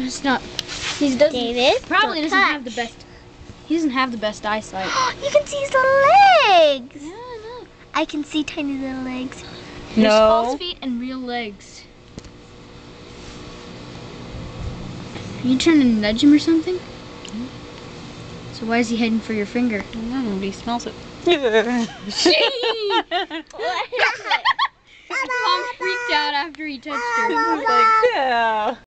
It's not. He doesn't. David, probably doesn't have the best. He doesn't have the best eyesight. You can see his little legs. Yeah, I know. I can see tiny little legs. No. There's false feet and real legs. Are you trying to nudge him or something? So why is he heading for your finger? I don't know, but he smells it. Mom freaked out after he touched her. She was like, yeah.